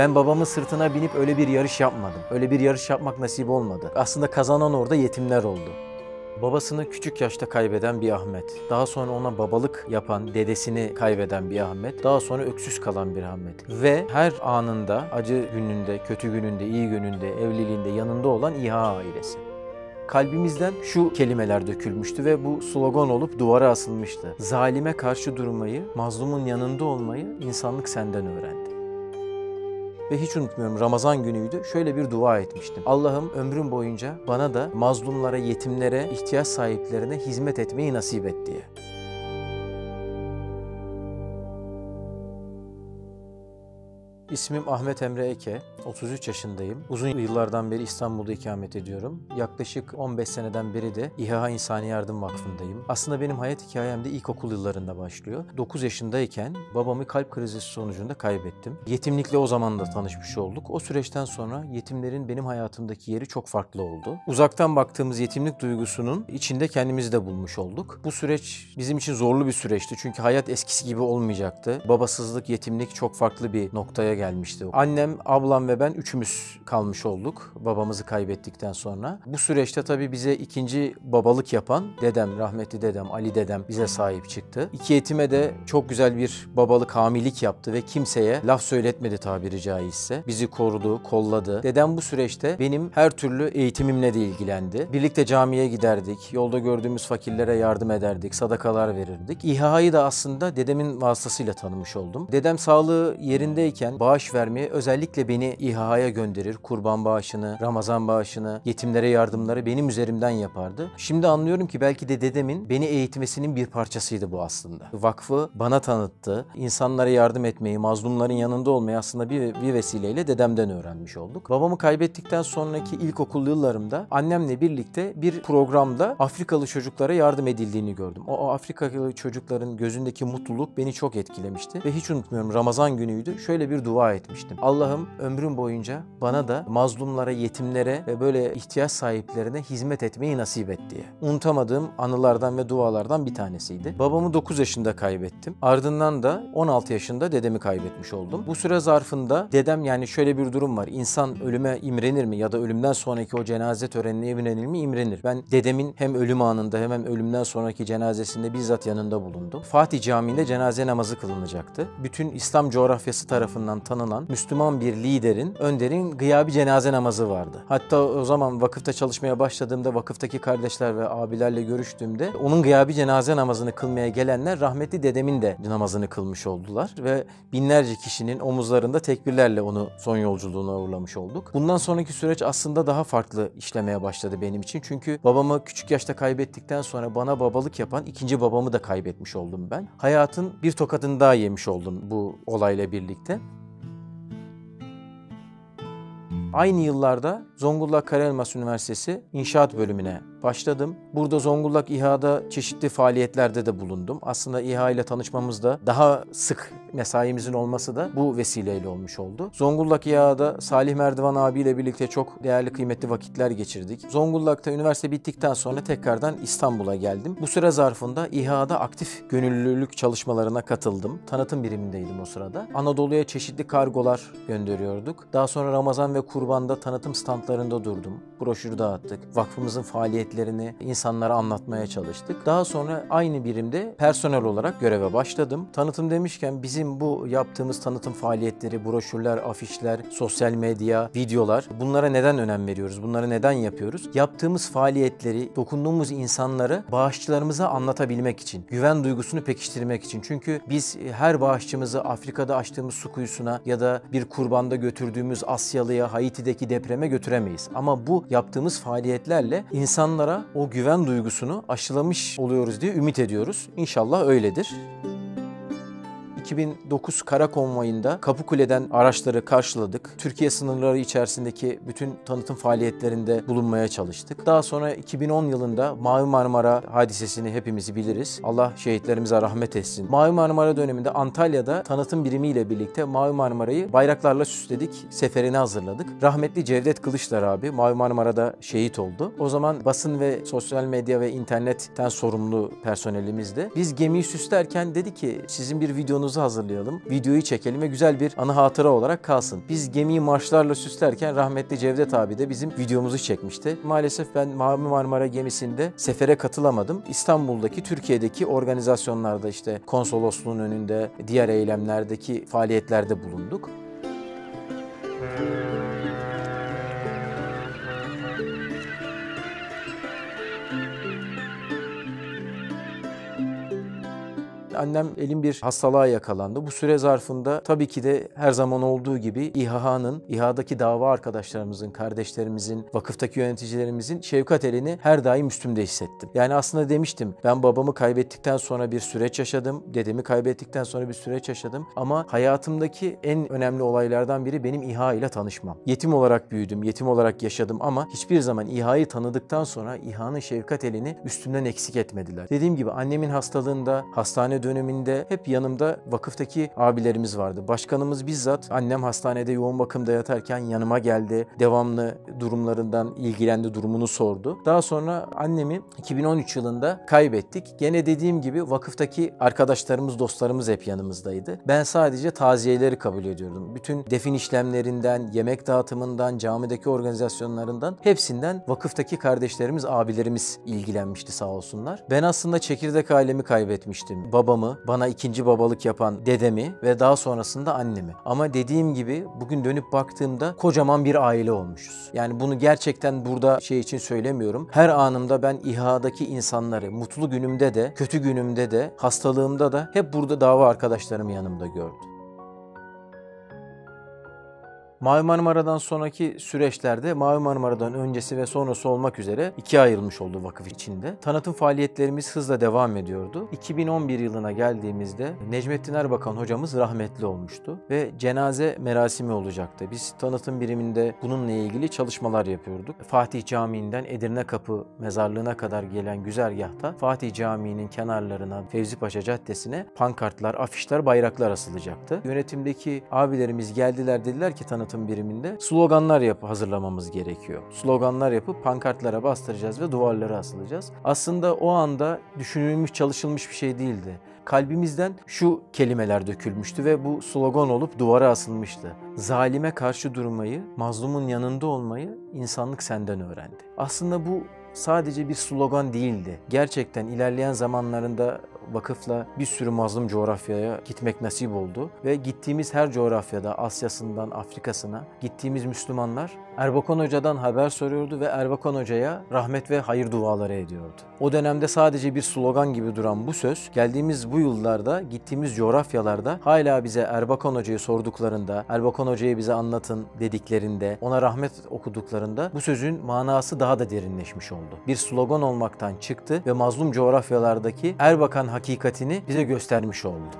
Ben babamın sırtına binip öyle bir yarış yapmadım. Öyle bir yarış yapmak nasip olmadı. Aslında kazanan orada yetimler oldu. Babasını küçük yaşta kaybeden bir Ahmet. Daha sonra ona babalık yapan, dedesini kaybeden bir Ahmet. Daha sonra öksüz kalan bir Ahmet. Ve her anında, acı gününde, kötü gününde, iyi gününde, evliliğinde yanında olan İHA ailesi. Kalbimizden şu kelimeler dökülmüştü ve bu slogan olup duvara asılmıştı. Zalime karşı durmayı, mazlumun yanında olmayı insanlık senden öğrendi. Ve hiç unutmuyorum, Ramazan günüydü. Şöyle bir dua etmiştim. Allah'ım ömrüm boyunca bana da mazlumlara, yetimlere, ihtiyaç sahiplerine hizmet etmeyi nasip et diye. İsmim Ahmet Emre Eke, 33 yaşındayım. Uzun yıllardan beri İstanbul'da ikamet ediyorum. Yaklaşık 15 seneden beri de İHA İnsani Yardım Vakfı'ndayım. Aslında benim hayat hikayem de ilkokul yıllarında başlıyor. 9 yaşındayken babamı kalp krizi sonucunda kaybettim. Yetimlikle o zaman da tanışmış olduk. O süreçten sonra yetimlerin benim hayatımdaki yeri çok farklı oldu. Uzaktan baktığımız yetimlik duygusunun içinde kendimizi de bulmuş olduk. Bu süreç bizim için zorlu bir süreçti. Çünkü hayat eskisi gibi olmayacaktı. Babasızlık, yetimlik çok farklı bir noktaya gelmişti. Annem, ablam ve ben üçümüz kalmış olduk babamızı kaybettikten sonra. Bu süreçte tabii bize ikinci babalık yapan dedem, rahmetli dedem, Ali dedem bize sahip çıktı. İki yetime de çok güzel bir babalık, hamilik yaptı ve kimseye laf söyletmedi tabiri caizse. Bizi korudu, kolladı. Dedem bu süreçte benim her türlü eğitimimle de ilgilendi. Birlikte camiye giderdik, yolda gördüğümüz fakirlere yardım ederdik, sadakalar verirdik. İHA'yı da aslında dedemin vasıtasıyla tanımış oldum. Dedem sağlığı yerindeyken bağış vermeye özellikle beni İHA'ya gönderir. Kurban bağışını, Ramazan bağışını, yetimlere yardımları benim üzerimden yapardı. Şimdi anlıyorum ki belki de dedemin beni eğitmesinin bir parçasıydı bu aslında. Vakfı bana tanıttı. İnsanlara yardım etmeyi, mazlumların yanında olmayı aslında bir vesileyle dedemden öğrenmiş olduk. Babamı kaybettikten sonraki ilkokul yıllarımda annemle birlikte bir programda Afrikalı çocuklara yardım edildiğini gördüm. O Afrikalı çocukların gözündeki mutluluk beni çok etkilemişti. Ve hiç unutmuyorum, Ramazan günüydü. Şöyle bir dua etmiştim. Allah'ım ömrüm boyunca bana da mazlumlara, yetimlere ve böyle ihtiyaç sahiplerine hizmet etmeyi nasip et diye. Unutamadığım anılardan ve dualardan bir tanesiydi. Babamı 9 yaşında kaybettim. Ardından da 16 yaşında dedemi kaybetmiş oldum. Bu süre zarfında dedem, yani şöyle bir durum var. İnsan ölüme imrenir mi? Ya da ölümden sonraki o cenaze törenine imrenir mi? İmrenir. Ben dedemin hem ölüm anında hem ölümden sonraki cenazesinde bizzat yanında bulundum. Fatih Camii'nde cenaze namazı kılınacaktı. Bütün İslam coğrafyası tarafından tanınan Müslüman bir liderin, önderin gıyabi cenaze namazı vardı. Hatta o zaman vakıfta çalışmaya başladığımda, vakıftaki kardeşler ve abilerle görüştüğümde onun gıyabi cenaze namazını kılmaya gelenler rahmetli dedemin de namazını kılmış oldular ve binlerce kişinin omuzlarında tekbirlerle onu son yolculuğuna uğurlamış olduk. Bundan sonraki süreç aslında daha farklı işlemeye başladı benim için. Çünkü babamı küçük yaşta kaybettikten sonra bana babalık yapan ikinci babamı da kaybetmiş oldum ben. Hayatın bir tokadını daha yemiş oldum bu olayla birlikte. Aynı yıllarda Zonguldak Karaelmas Üniversitesi İnşaat bölümüne başladım. Burada Zonguldak İHA'da çeşitli faaliyetlerde de bulundum. Aslında İHA ile tanışmamız da, daha sık mesaimizin olması da bu vesileyle olmuş oldu. Zonguldak İHA'da Salih Merdivan abiyle birlikte çok değerli, kıymetli vakitler geçirdik. Zonguldak'ta üniversite bittikten sonra tekrardan İstanbul'a geldim. Bu süre zarfında İHA'da aktif gönüllülük çalışmalarına katıldım. Tanıtım birimindeydim o sırada. Anadolu'ya çeşitli kargolar gönderiyorduk. Daha sonra Ramazan ve Kurban'da tanıtım standlarında durdum. Broşür dağıttık. Vakfımızın faaliyetleri insanlara anlatmaya çalıştık. Daha sonra aynı birimde personel olarak göreve başladım. Tanıtım demişken, bizim bu yaptığımız tanıtım faaliyetleri, broşürler, afişler, sosyal medya, videolar, bunlara neden önem veriyoruz? Bunları neden yapıyoruz? Yaptığımız faaliyetleri, dokunduğumuz insanları bağışçılarımıza anlatabilmek için, güven duygusunu pekiştirmek için. Çünkü biz her bağışçımızı Afrika'da açtığımız su kuyusuna ya da bir kurbanda götürdüğümüz Asyalı'ya, Haiti'deki depreme götüremeyiz. Ama bu yaptığımız faaliyetlerle insanlar o güven duygusunu aşılamış oluyoruz diye ümit ediyoruz. İnşallah öyledir. 2009 Kara Konvoyu'nda Kapıkule'den araçları karşıladık. Türkiye sınırları içerisindeki bütün tanıtım faaliyetlerinde bulunmaya çalıştık. Daha sonra 2010 yılında Mavi Marmara hadisesini hepimizi biliriz. Allah şehitlerimize rahmet etsin. Mavi Marmara döneminde Antalya'da tanıtım birimiyle birlikte Mavi Marmara'yı bayraklarla süsledik, seferine hazırladık. Rahmetli Cevdet Kılıçlar abi Mavi Marmara'da şehit oldu. O zaman basın ve sosyal medya ve internetten sorumlu personelimizdi. Biz gemiyi süslerken dedi ki, sizin bir videonuzu anılarımızı hazırlayalım, videoyu çekelim ve güzel bir anı hatıra olarak kalsın. Biz gemiyi marşlarla süslerken rahmetli Cevdet abi de bizim videomuzu çekmişti. Maalesef ben Mavi Marmara gemisinde sefere katılamadım. İstanbul'daki, Türkiye'deki organizasyonlarda, işte konsolosluğun önünde, diğer eylemlerdeki faaliyetlerde bulunduk. Annem elin bir hastalığa yakalandı. Bu süre zarfında tabii ki de her zaman olduğu gibi İHA'nın, İHA'daki dava arkadaşlarımızın, kardeşlerimizin, vakıftaki yöneticilerimizin şefkat elini her daim üstümde hissettim. Yani aslında demiştim, ben babamı kaybettikten sonra bir süreç yaşadım, dedemi kaybettikten sonra bir süreç yaşadım ama hayatımdaki en önemli olaylardan biri benim İHA ile tanışmam. Yetim olarak büyüdüm, yetim olarak yaşadım ama hiçbir zaman İHA'yı tanıdıktan sonra İHA'nın şefkat elini üstümden eksik etmediler. Dediğim gibi annemin hastalığında, hastane döneminde hep yanımda vakıftaki abilerimiz vardı. Başkanımız bizzat annem hastanede yoğun bakımda yatarken yanıma geldi. Devamlı durumlarından ilgilendi, durumunu sordu. Daha sonra annemi 2013 yılında kaybettik. Gene dediğim gibi vakıftaki arkadaşlarımız, dostlarımız hep yanımızdaydı. Ben sadece taziyeleri kabul ediyordum. Bütün defin işlemlerinden, yemek dağıtımından, camideki organizasyonlarından, hepsinden vakıftaki kardeşlerimiz, abilerimiz ilgilenmişti sağ olsunlar. Ben aslında çekirdek ailemi kaybetmiştim. Babamı, bana ikinci babalık yapan dedemi ve daha sonrasında annemi. Ama dediğim gibi bugün dönüp baktığımda kocaman bir aile olmuşuz. Yani bunu gerçekten burada şey için söylemiyorum. Her anımda ben İHA'daki insanları, mutlu günümde de, kötü günümde de, hastalığımda da hep burada dava arkadaşlarımı yanımda gördüm. Mavi Marmara'dan sonraki süreçlerde, Mavi Marmara'dan öncesi ve sonrası olmak üzere ikiye ayrılmış oldu vakıf içinde. Tanıtım faaliyetlerimiz hızla devam ediyordu. 2011 yılına geldiğimizde Necmettin Erbakan hocamız rahmetli olmuştu ve cenaze merasimi olacaktı. Biz tanıtım biriminde bununla ilgili çalışmalar yapıyorduk. Fatih Camii'nden Edirne Kapı mezarlığına kadar gelen güzergahta Fatih Camii'nin kenarlarına, Fevzi Paşa Caddesi'ne pankartlar, afişler, bayraklar asılacaktı. Yönetimdeki abilerimiz geldiler, dediler ki tanıtım biriminde sloganlar hazırlamamız gerekiyor. Sloganlar yapıp pankartlara bastıracağız ve duvarlara asılacağız. Aslında o anda düşünülmüş, çalışılmış bir şey değildi. Kalbimizden şu kelimeler dökülmüştü ve bu slogan olup duvara asılmıştı. Zalime karşı durmayı, mazlumun yanında olmayı insanlık senden öğrendi. Aslında bu sadece bir slogan değildi. Gerçekten ilerleyen zamanlarında vakıfla bir sürü mazlum coğrafyaya gitmek nasip oldu ve gittiğimiz her coğrafyada, Asya'sından Afrika'sına gittiğimiz Müslümanlar Erbakan Hoca'dan haber soruyordu ve Erbakan Hoca'ya rahmet ve hayır duaları ediyordu. O dönemde sadece bir slogan gibi duran bu söz, geldiğimiz bu yıllarda, gittiğimiz coğrafyalarda hala bize Erbakan Hoca'yı sorduklarında, Erbakan Hoca'yı bize anlatın dediklerinde, ona rahmet okuduklarında bu sözün manası daha da derinleşmiş oldu. Bir slogan olmaktan çıktı ve mazlum coğrafyalardaki Erbakan hakikatini bize göstermiş oldu.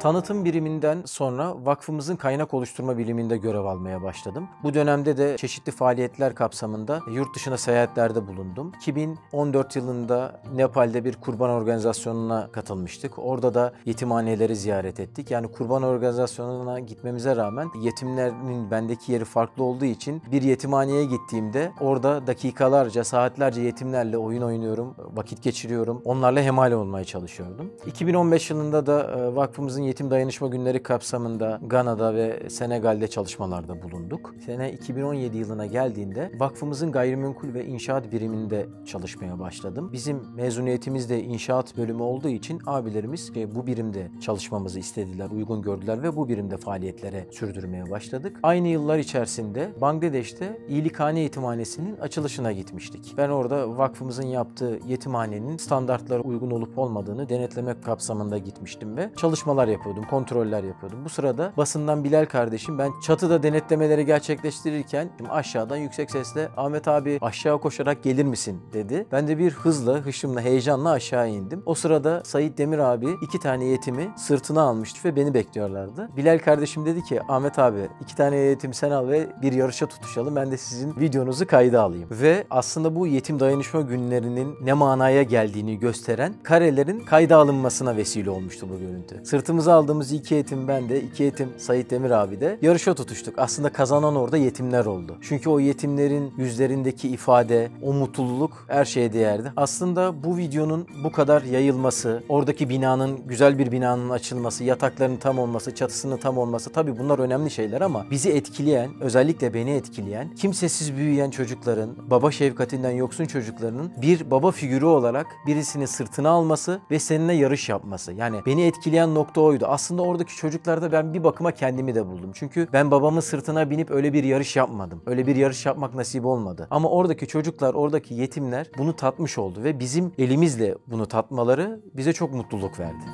Tanıtım biriminden sonra vakfımızın kaynak oluşturma biliminde görev almaya başladım. Bu dönemde de çeşitli faaliyetler kapsamında yurt dışına seyahatlerde bulundum. 2014 yılında Nepal'de bir kurban organizasyonuna katılmıştık. Orada da yetimhaneleri ziyaret ettik. Yani kurban organizasyonuna gitmemize rağmen yetimlerin bendeki yeri farklı olduğu için bir yetimhaneye gittiğimde orada dakikalarca, saatlerce yetimlerle oyun oynuyorum, vakit geçiriyorum. Onlarla hemhal olmaya çalışıyordum. 2015 yılında da vakfımızın Yetim Dayanışma Günleri kapsamında Gana'da ve Senegal'de çalışmalarda bulunduk. Sene 2017 yılına geldiğinde vakfımızın gayrimenkul ve inşaat biriminde çalışmaya başladım. Bizim mezuniyetimiz de inşaat bölümü olduğu için abilerimiz bu birimde çalışmamızı istediler, uygun gördüler ve bu birimde faaliyetlere sürdürmeye başladık. Aynı yıllar içerisinde Bangladeş'te İyilikhane Yetimhanesi'nin açılışına gitmiştik. Ben orada vakfımızın yaptığı yetimhanenin standartlara uygun olup olmadığını denetlemek kapsamında gitmiştim ve çalışmalar yapıyordum, kontroller yapıyordum. Bu sırada basından Bilal kardeşim, ben çatıda denetlemeleri gerçekleştirirken aşağıdan yüksek sesle "Ahmet abi aşağı koşarak gelir misin?" dedi. Ben de bir hışımla, heyecanla aşağı indim. O sırada Said Demir abi 2 tane yetimi sırtına almıştı ve beni bekliyorlardı. Bilal kardeşim dedi ki, "Ahmet abi 2 tane yetim sen al ve bir yarışa tutuşalım. Ben de sizin videonuzu kayda alayım." Ve aslında bu yetim dayanışma günlerinin ne manaya geldiğini gösteren karelerin kayda alınmasına vesile olmuştu bu görüntü. Sırtımızı Yalnız aldığımız iki yetim bende, iki yetim Said Demir abi de yarışa tutuştuk. Aslında kazanan orada yetimler oldu. Çünkü o yetimlerin yüzlerindeki ifade, o mutluluk her şeye değerdi. Aslında bu videonun bu kadar yayılması, oradaki binanın, güzel bir binanın açılması, yataklarının tam olması, çatısının tam olması, tabii bunlar önemli şeyler ama bizi etkileyen, özellikle beni etkileyen, kimsesiz büyüyen çocukların, baba şefkatinden yoksun çocuklarının bir baba figürü olarak birisini sırtına alması ve seninle yarış yapması. Yani beni etkileyen nokta oydu. Aslında oradaki çocuklarda ben bir bakıma kendimi de buldum. Çünkü ben babamın sırtına binip öyle bir yarış yapmadım. Öyle bir yarış yapmak nasip olmadı. Ama oradaki çocuklar, oradaki yetimler bunu tatmış oldu ve bizim elimizle bunu tatmaları bize çok mutluluk verdi.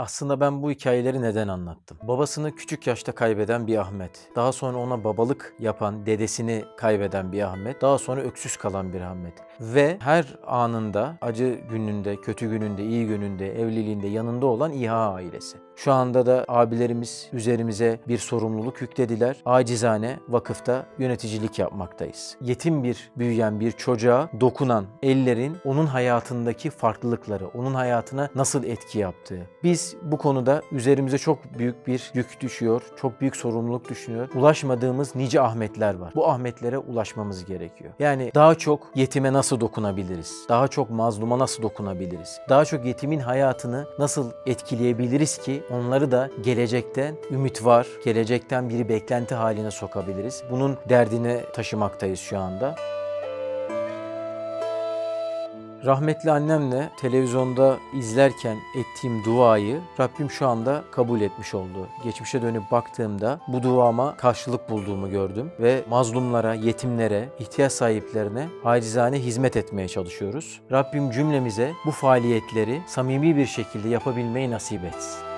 Aslında ben bu hikayeleri neden anlattım? Babasını küçük yaşta kaybeden bir Ahmet. Daha sonra ona babalık yapan, dedesini kaybeden bir Ahmet. Daha sonra öksüz kalan bir Ahmet. Ve her anında, acı gününde, kötü gününde, iyi gününde, evliliğinde yanında olan İHA ailesi. Şu anda da abilerimiz üzerimize bir sorumluluk yüklediler. Acizane vakıfta yöneticilik yapmaktayız. Yetim bir, büyüyen bir çocuğa dokunan ellerin onun hayatındaki farklılıkları, onun hayatına nasıl etki yaptığı. Biz bu konuda üzerimize çok büyük bir yük düşüyor, çok büyük sorumluluk düşüyor. Ulaşmadığımız nice Ahmetler var. Bu Ahmetlere ulaşmamız gerekiyor. Yani daha çok yetime nasıl dokunabiliriz? Daha çok mazluma nasıl dokunabiliriz? Daha çok yetimin hayatını nasıl etkileyebiliriz ki onları da gelecekten ümit var, gelecekten bir beklenti haline sokabiliriz. Bunun derdini taşımaktayız şu anda. Rahmetli annemle televizyonda izlerken ettiğim duayı Rabbim şu anda kabul etmiş oldu. Geçmişe dönüp baktığımda bu duama karşılık bulduğumu gördüm ve mazlumlara, yetimlere, ihtiyaç sahiplerine acizane hizmet etmeye çalışıyoruz. Rabbim cümlemize bu faaliyetleri samimi bir şekilde yapabilmeyi nasip etsin.